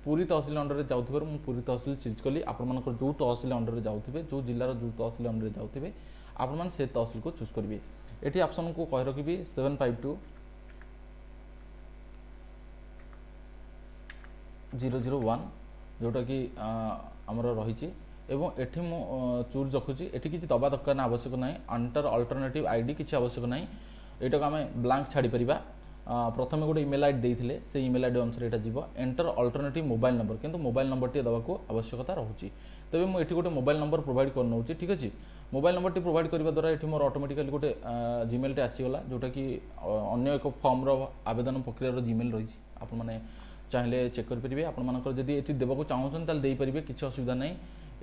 पूरी तहसिल अंडर में जाऊँ मु पूरी तहसिल चेंज कली आपर जो तहसिल अंडर में जाऊे जो जिलार जो तहसिल अंडर में जाऊे आपण से तहसिल को चूज करेंगे। ये ऑप्शन को कह रखी 752 001 जोटा कि आमर रही एटी मु चूज रखुची एटी किसी दबा दरकार ना आवश्यक ना अंटर अल्टरनेटिव आईडी किसी आवश्यक ना यहाँ को आम ब्लांक छाड़ी परिबा। प्रथम गोटे इमेल आईडी देते से इमेल आईडी अनुसार यहाँ जीव एंटर अल्टरनेटिव मोबाइल नंबर किंतु मोबाइल नंबर टी दवा को आवश्यकता रही तेज मुझे गोटे मोबाइल नंबर प्रोवाइड करनौची। ठीक अच्छे मोबाइल नंबर टी प्रोवाइड करने द्वारा ये मोर ऑटोमेटिकली गोटे जीमेल टे आसीगला जोटा कि अन्य एक फॉर्म रो आवेदन प्रक्रिया जीमेल रही आपने चाहिए चेक करेंगे आपड़ी ये देवाक चाहूँ दे पारे किसी असुविधा ना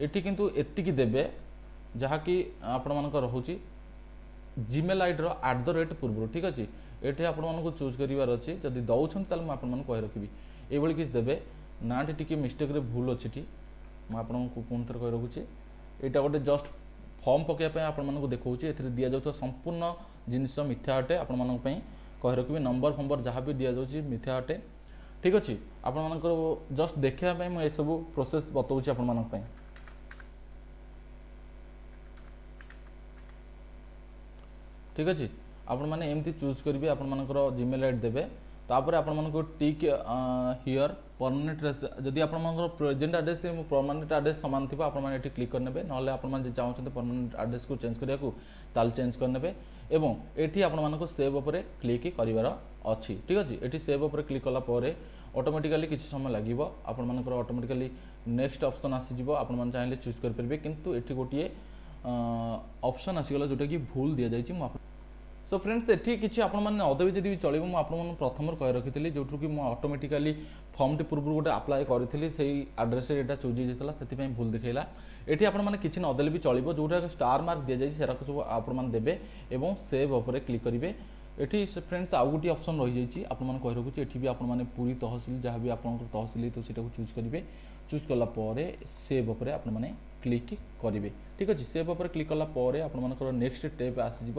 ये किंतु एति देवे जहाँकि आपर रोचे जीमेल आईडी @@ पूर्व। ठीक अच्छे ये आपको चूज करार अच्छे जब दौरान तेल मुझे कह रखी ये किसी देवे ना टी मिस्टेक्रे भूल अच्छी मुझे पुणी थे कह रखुचे यहाँ गोटे जस्ट फर्म पकड़ापी आपको देखिए ए दि जाता संपूर्ण जिनस मिथ्या अटे आपंपाई कह रखी नंबर फंबर जहाँ भी दि जाऊँगी मिथ्या अटे। ठीक अच्छे आपण जस्ट देखापी मुझे सब प्रोसेस बताऊँ आपंपाई। ठीक अच्छे आपण मैंने एमती चूज करेंगे आपर जीमेल आईडी देवे तापर आपको टिक हियर परमानेंट जदि आपर प्रेजेंट आड्रेस परमानेंट आड्रेस सामान थी आपने ये क्लिक करने ना आपने चाहते परमानेंट आड्रेस को चेंज करने को ताल चेंज करने ये आपको सेव उपर क्लिक करार अच्छी। ठीक अच्छे ये सेव उपर क्लिक कलापर ऑटोमेटिकली किसी समय लगे आपर ऑटोमेटिकली नेक्स्ट ऑप्शन आसीज आप चाहिए चूज करेंगे कितु ये गोटे ऑप्शन आसीगला जोटा कि भूल दि जाए। सो फ्रेंड्स ये किसी आपने अदबी जब चलो मुझे प्रथम कह रखी जो कि ऑटोमेटिकली फॉर्म टी पूर्व गोटे अप्लाई करी से आड्रेस यहाँ चूज होता से भूल देखला ये आपने किसी नदेले भी चलो जोटा स्टार मार्क दि जाए सैराक सब आपे और सेव उपर क्लिक करेंगे। ये फ्रेंड्स आउ गोटे ऑप्शन रही जाइए आपको रखुच्छे ये भी आपने पूरी तहसिल जहाँ भी आप तहसिल तो सीटा चूज करेंगे चूज कलापर सेव उपर आपने क्लिक करेंगे। ठीक अच्छे सेव उपर क्लिक कलापर आप नेक्स्ट स्टेप आसीज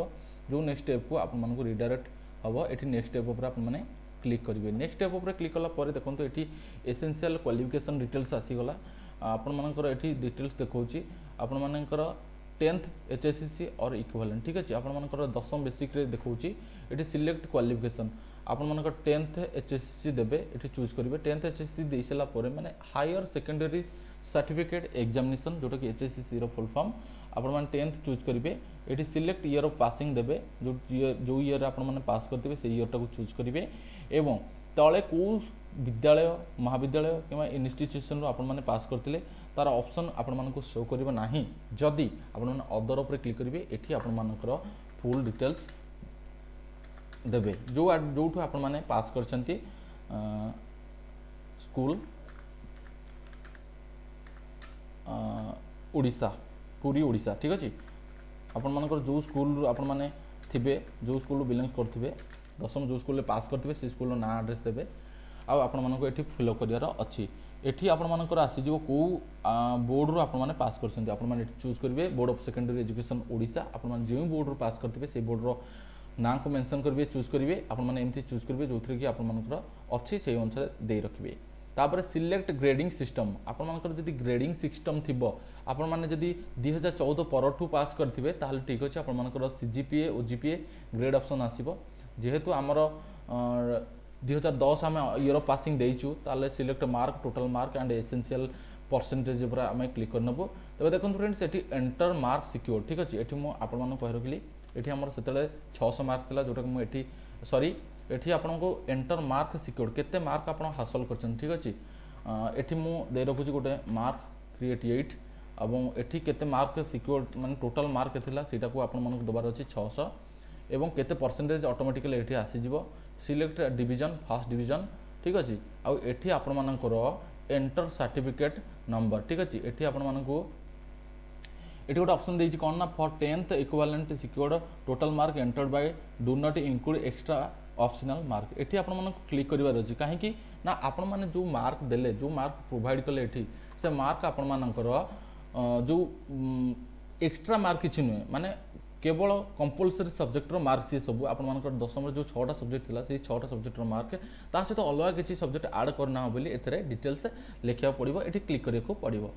जो नेक्स्ट स्टेप को आपको रिडायरेक्ट हम ये नेक्स्ट स्टेप उपर आपने क्लिक करेंगे। नेक्स्ट स्टेप उपर क्लिक कलापर देखो ये एसेंशियल क्वालिफिकेशन डिटेल्स आसीगला आपर ये डिटेल्स देखिए आपर 10th HSCC और इक्विवेलेंट। ठीक अच्छे आपर 10th बेसिक देखिए ये सिलेक्ट क्वालिफिकेशन आपर 10th HSCC देवे ये चूज करेंगे। 10th HSCC दे सारापर मैंने हायर सेकेंडरी सर्टिफिकेट एग्जामिनेशन जोटा कि HSCC रो फुल फॉर्म आपन 10th चूज करेंगे। ये सिलेक्ट ईयर ऑफ पासिंग देवे जो ईयर आपने पास करते से ईयर टाक चूज करेंगे एवं तले कौ विद्यालय महाविद्यालय कि इन्स्टिट्यूशन रो आपने पास करते तार ऑप्शन आपको शो करना नहीं जदि अदर उपर क्लिक करेंगे ये आपर फुल डिटेल्स देवे जो आपने पास कर स्कूल ओडिशा पूरी ओडिशा। ठीक अच्छे आपर जो स्कूल आपने थे जो स्कूल बिलंग करेंगे 10th जो स्कूल पास करेंगे से स्कूल ना आड्रेस देवे आपको ये फिलअप करार अच्छी। ये आपर आसीज कौ बोर्ड रू आपने पास कर चूज करेंगे board of secondary education Odisha आपने जो बोर्ड रू पास करेंगे से बोर्ड रो ना को मेंशन करेंगे चूज करेंगे आपने एमती चूज करेंगे जो थी कि आपर अच्छी से अनुसार दे रखिए। तापर सिलेक्ट ग्रेडिंग सिस्टम आपर जी ग्रेडिंग सिस्टम थी आपने जब 2014 परठू पास करेंगे ताल ठीक अच्छे आपर CGPA OGPA ग्रेड ऑप्शन आसीबो जेहेतु आमर 2010 आम ईयर पासिंग देचु ताले select mark total mark and essential percentage पर आम क्लिक करनबो। तबे देखो फ्रेंड्स ये एंटर मार्क सिक्योर। ठीक अच्छे ये मुझे कह रखी ये आम से 600 मार्क था जोटा मुझे सरी ये आपको एंटर मार्क सिक्योर केते मार्क आप हासिल कर। ठीक अच्छे ये मुझे रखुच्छी गोटे मार्क 388 और ये केते मार्क सिक्योर मान टोटाल मार्क सेटा को आपबार अच्छे 600 एवं केते परसेंटेज ऑटोमेटिकली ये आसीज सिलेक्ट डिवीजन फर्स्ट डिवीजन। ठीक अच्छे आउ ये आपर एंटर सर्टिफिकेट नंबर। ठीक अच्छे ये आपको ये गोटे ऑप्शन देती कौन ना for 10th equivalent secured total mark entered by do not include extra optional mark ये आपको क्लिक करार अच्छे कहीं ना आपने जो मार्क देले जो मार्क प्रोवाइड कले से मार्क आपर जो एक्स्ट्रा मार्क किसी नुहे माने केवल कंपलसरी सब्जेक्टर मार्क सी सब आपर दशम जो 6टा सब्जेक्ट था से 6टा सब्जेक्टर मार्क ता सहित अलग किसी सब्जेक्ट आड करना बोली एथरे डिटेल्स लिखा पड़ो ये क्लिक करने पड़ो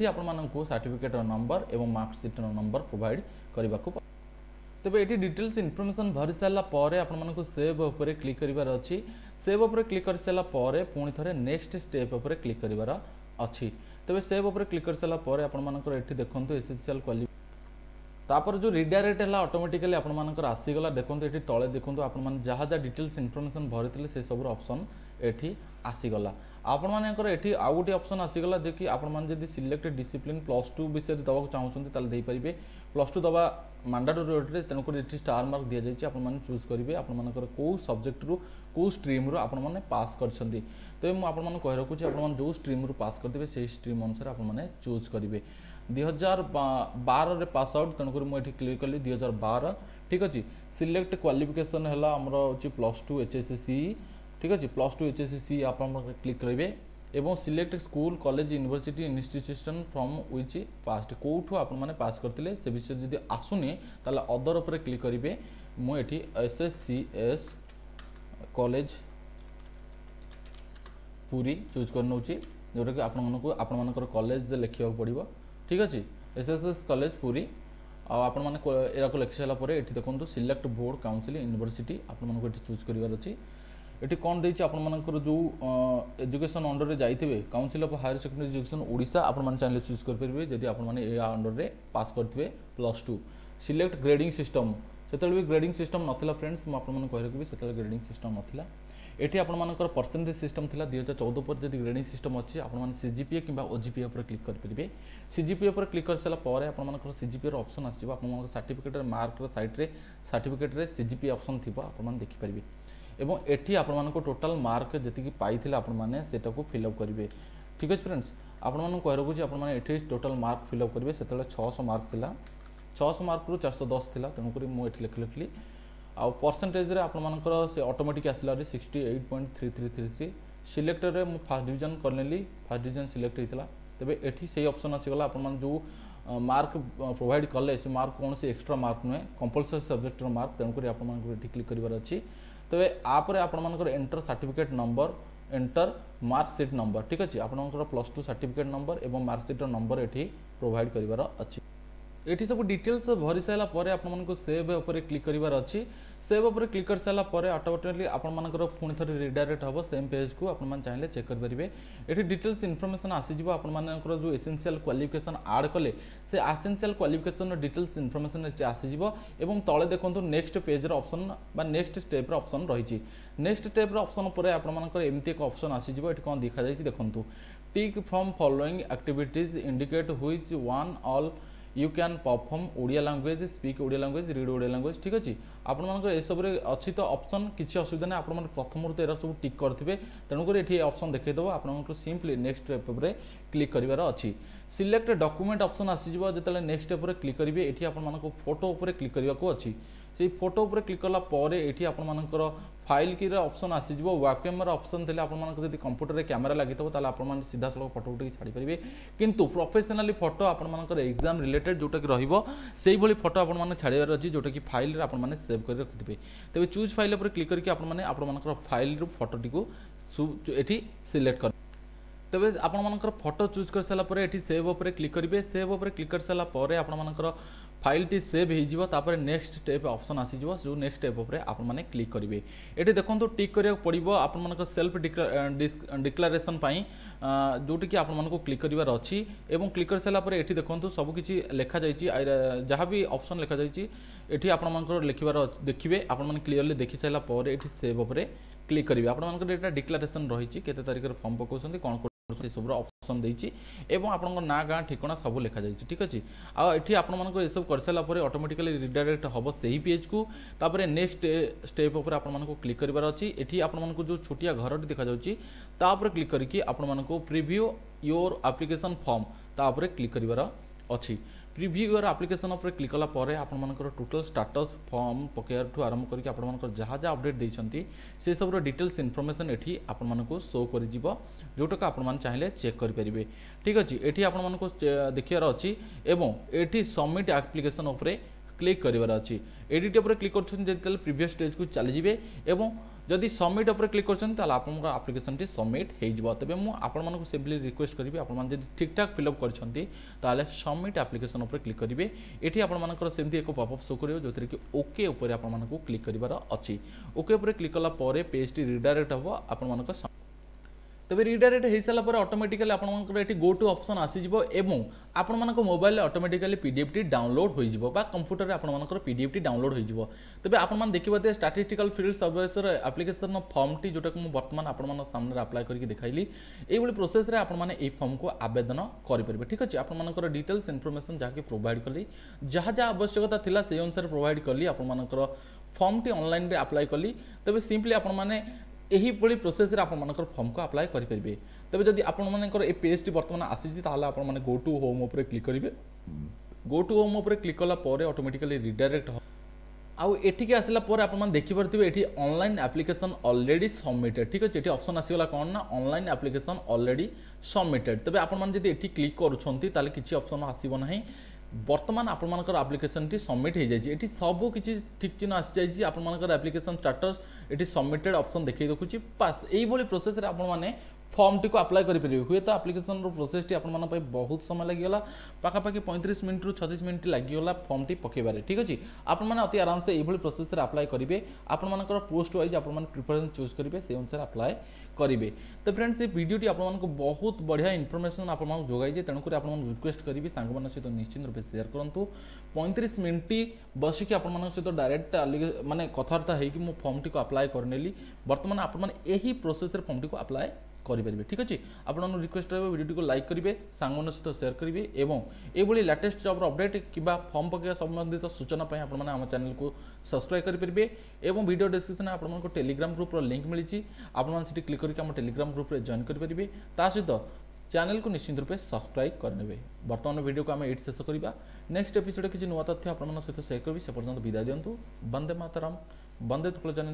ये आपको सर्टिफिकेट नंबर और मार्कशीट नंबर प्रोवाइड करने तेब ये डिटेल्स इनफर्मेशन भरी सारापर आपको सेव उपर क्लिक करार अच्छी सेव उपर क्लिक कर सारापर पुणी थे नेक्स्ट स्टेप उपर क्लिक करार अच्छी तेज सेव उपर क्लिक कर सारापर आपर ये देखो एसेंशियल क्वालिफिकेशन जो रिडायरेक्ट है ऑटोमेटिकली आपर आसीगला देखो ये तले देखो आपन जहाँ जहाँ डिटेल्स इनफर्मेशन भरी से सब ऑप्शन ये आसीगला आपण मानकर एठी आउ गोटे ऑप्शन आसीगला जे कि आपण मान जदी सिलेक्ट डिसिप्लिन प्लस 2 विषय दबाक चाहौछन ताले दे परिबे प्लस 2 दबा मैंडेटरी रे तनको एठी स्टार मार्क दिया जाय छै आपण मान चूज करिवे आपण मानकर को सब्जेक्ट रु को स्ट्रीम रु आपण माने पास करछंती तो हम आपण मान कहि रखु छै आपण मान जो स्ट्रीम रु पास करदिबे से स्ट्रीम अनुसार आपण माने चूज करिवे 2012 रे पास आउट तनको मो एठी क्लिक करली 2012 ठीक अछि सिलेक्ट क्वालिफिकेशन हला हमरो अछि प्लस 2 एचएससी ठीक अच्छे प्लस 2 एचएससी आप क्लिक करेंगे एवं select school college university institution from which past कौटू आप पास करते से विषय जब आसुनी ताला अदर उपर क्लिक करेंगे मुझे एसएससीएस कॉलेज पूरी चूज कर नौ जोटा कि आपण कॉलेज लिखा पड़ो ठीक अच्छे एसएसएस कॉलेज पूरी आप लिखि सारापर ये देखो सिलेक्ट बोर्ड काउंसिल यूनिवर्सिटी आपको चूज कर ये कौन देती आपर जो एजुकेशन अंडर में जाइए council of higher secondary education Odisha आप चैनल चूज करेंगे जब आप अंडर में पास करेंगे प्लस 2 सिलेक्ट ग्रेडिंग सिस्टम से भी ग्रेडिंग सिस्टम नाला फ्रेंड्स मुझे कह रखी से ग्रेडिंग सिस्टम नाला ये आपर परसेंटेज सिस्टम था 2014 पर जब ग्रेडिंग सिस्टम अच्छी आपने सीजीपीए कि ओजीपीए पर क्लिक करेंगे सीजीपीए पर क्लिक कर सारापर आपर सीजीपीए ऑप्शन आसान सर्टिफिकेट मार्क सैट्रे सर्टिफिकेट्रे सीजीपीए ऑप्शन थी आप देखिपारे एवं एठी आपको टोटाल मार्क जी पाई आपटा को फिलअप करेंगे ठीक अच्छे फ्रेंड्स आपको कह टोटाल मार्क फिलअप करेंगे से 600 मार्क थी 600 मार्क रु 410 था तेणुक मुझे लिखिली आ परसेंटेज से ऑटोमेटिक आसला 68.3333 सिलेक्टर में फर्स्ट डिवीजन करनेली फर्स्ट डिवीजन सिलेक्ट होता तेरे एटी से ऑप्शन आसगला आप जो मार्क प्रोवाइड कले से मार्क कौन से एक्सट्रा मार्क नुहे कंपलसरी सब्जेक्टर मार्क तेणुक आपको क्लिक करार अच्छी तेरे आपर आपर enter certificate number enter marksheet number ठीक अच्छे आपर प्लस 2 सर्टिफिकेट नंबर और मार्कशीटर नंबर ये प्रोवाइड करार अच्छी ये सब डिटेल्स भरी सारापर आपको सेव उपर क्लिक करार अच्छी सेव उपर क्लिक कर सारापर ऑटोमेटिकली आपर पुणी थे रिडायरेक्ट हम सेम पेज को आप चाहिए चेक करेंगे ये डिटेल्स इनफर्मेशन आसीज आपर जो एसेंशियल क्वालिफिकेशन आड कले से एसेंशियल क्वालिफिकेशन डिटेल्स इनफर्मेशन आसीज और तले देखो next page option next step option रही नेक्स्ट स्टेप ऑप्शन पर आपर एमती एक ऑप्शन आसीज ये कौन देखा जाए देखो tick from following activities indicate which one all you can perform Odia language speak Odia language read Odia language ठीक अच्छे आपंकर एसबूर अच्छी तो ऑप्शन किसी असुविधा ना आप प्रथम तो यार सब टिक करेंगे तेणुकर ये ऑप्शन देखो आपको सिंपली नेक्स्ट स्टेप पर क्लिक करार अच्छी सिलेक्ट डॉक्यूमेंट ऑप्शन आसीज जो नेक्स्ट स्टेप पर क्लिक करेंगे ये आपको फोटो उपर क्लिक करने अच्छी से फोटो उपर क्लिक कलापर ये आपर फाइल की ऑप्शन आसीज वाकमेर ऑप्शन थे आपड़ी कंप्यूटर कैमेरा लगी था आप सीधा साल फोटो उठे छाड़ी पारे किंतु प्रोफेशनली फोटो आपर एग्जाम रिलेटेड जोटा कि रही फोटो आप छाड़बार अच्छी जोटा कि फाइल आपने सेव कर रखिथे तेज चूज फाइल पर क्लिक करके आपर फाइल रु फोटोटी को ये सिलेक्ट कर तेरे आपर फोटो चूज कर सारापर ये सेव उपर क्लिक करेंगे सेव उपर क्लिक कर सारापर आपर फाइल टी सेव होपर नेक्स्ट स्टेप ऑप्शन आसीज जो नेक्स्ट स्टेप उपर आपने क्लिक करेंगे ये देखो टिक करा पड़ो आपन सेल्फ डिक्लारेसन जोटी कि आपको क्लिक करार अच्छी और क्लिक कर सारापर ये देखो सबकि लिखा जहाँ भी ऑप्शन लिखा जाठी आपर लिखार देखिए आपने क्लीयरली देखी सारापर ये सेव उपर क्लिक करेंगे आपड़ा डिक्लारेसन रही केते तारीख फॉर्म पकाउछंती कौन सब ऑप्शन देती ना गाँ ठिकाना सब लिखा जाए ठीक अच्छे आठ आपको ये सब कर सारापर ऑटोमेटिकली रिडायरेक्ट हम सही पेज को तापर नेक्स्ट स्टेप उपर आपको क्लिक करार अच्छी ये आपको जो छोटिया घर देखा जाऊपर क्लिक करके आपको प्रिव्यू योर एप्लिकेशन फॉर्म तापर क्लिक करार अच्छी प्रिव्यू योर एप्लिकेशन उपर क्लिक कलापर आपर टोटल स्टाटस फॉर्म पकड़ आरंभ करके आपर जहाँ जहाँ अपडेट देते से सब डिटेल्स इनफॉरमेशन ये आपको शो कर जोटा कि आप चाहिए चेक करेंगे ठीक अच्छे ये आपको देखार अच्छी एवं ये सबमिट एप्लिकेशन उपर क्लिक कर एडिट उपर क्लिक कर प्रीवियस स्टेज को चलीजे और जदि सबमिट उपर क्लिक कर आप्लिकेशन टी सबमिट हो तेज मुझे रिक्वेस्ट करी आपड़ी ठीक ठाक फिलअप कर सबमिट आप्लिकेशन उपर क्लिक करेंगे ये आपर सेमती एक पॉपअप शो कर जो थी कि ओके आपको क्लिक करार अच्छी ओके क्लिक कलापर पेज टी रिडायरेक्ट हम आप तेज रिडायरेक्ट हो सारापर ऑटोमेटिकली आपंकर गो टू ऑप्शन आसीजो एवं आपंक मोबाइल ऑटोमेटिकली पीडीएफ टी डाउनलोड हो कंप्यूटर आपंकर पीडीएफ टी डाउनलोड हो तेज आपने देखिए statistical field service application form टी जोटा मुझे बर्तमान आपंक सामने अप्लाई करके देखाइली प्रोसेस रे आपने फॉर्म को आवेदन करेंगे ठीक अच्छे आपंकर डिटेल्स इनफॉरमेशन जहाँकि प्रोवाइड कली जहाँ जहाँ आवश्यकता थी से अनुसार प्रोवाइड कली आपंकर फॉर्म टी ऑनलाइन रे अप्लाई कली तेज सिंपली आपने यही प्रोसेस रे आपमनकर फॉर्म को अप्लाई करेंगे तेज जब आपमनकर ए पेज टी बर्तमान आसी आपने गो टू होम उपर क्लिक करेंगे गो टू होम उपर क्लिक कलापर ऑटोमेटिकली रिडायरेक्ट आउ एठिके आसला पर आपमन देखि परथिबे एठी ऑनलाइन एप्लिकेशन ऑलरेडी सबमिटेड ठीक अछि एठी ऑप्शन आसीला कोन ना ऑनलाइन एप्लिकेशन ऑलरेडी सबमिटेड तबे आपमन जदि एठी क्लिक करूछंती ताले किछि ऑप्शन आसीबो नाही बर्तमान आपमनकर एप्लिकेशन टी सबमिट हो जाए ये सब किसी ठीक चिन्ह आसी आपमनकर एप्लिकेशन स्टेटस ये सबमिटेड ऑप्शन देखिए देखुची पास यही प्रोसेस रे आपण माने फॉर्म टी को अप्लाई करेंगे हुए तो आप्लिकेशन प्रोसेस टी आप बहुत समय लगिगला पाखापाखि 35 मिनट रु 36 मिनट लगिगला फॉर्म टी पकेबारे ठीक अच्छे आपने अति आराम से यही प्रोसेस रे अप्लाई करेंगे आपमनकर पोस्ट वाइज आप प्रिफरेंस चूज करेंगे से अनुसार अप्लाई करेंगे। तो फ्रेंड्स ये वीडियो टी आपको बहुत बढ़िया इनफॉरमेशन आपको जोगाइजे तेणुकर आप रिक्वेस्ट करी सांग सहित निश्चिंत रूप से शेयर करूँ 35 मिनट बसिकी आप सहित डायरेक्ट मानने कथबार्ता हो फॉर्म टी को अप्लाई करनेली बर्तमान आपने प्रोसेस फॉर्म टी को अप्लाई करेंगे ठीक अच्छे आपको रिक्वेस्ट रहा है वीडियो को लाइक करेंगे सांग सहित शेयर करेंगे और ये लेटेस्ट जॉब अपडेट किबा फॉर्म पकड़ा संबंधित सूचना आप चैनल को सब्सक्राइब करेंगे और वीडियो डिस्क्रिप्शन में आपको टेलीग्राम ग्रुप लिंक मिली आपने क्लिक करके हम टेलीग्राम ग्रुप में जॉइन करेंगे सहित चैनल को निश्चित रूप से सब्सक्राइब करेंगे। वर्तमान वीडियो को आम एट शेष करवा नेक्स्ट एपिसोड किसी नूआ तथ्य आप सहित शेयर करेंगे से पर्यटन विदाय दिंतु वंदे मातरम वंदे तुकल जन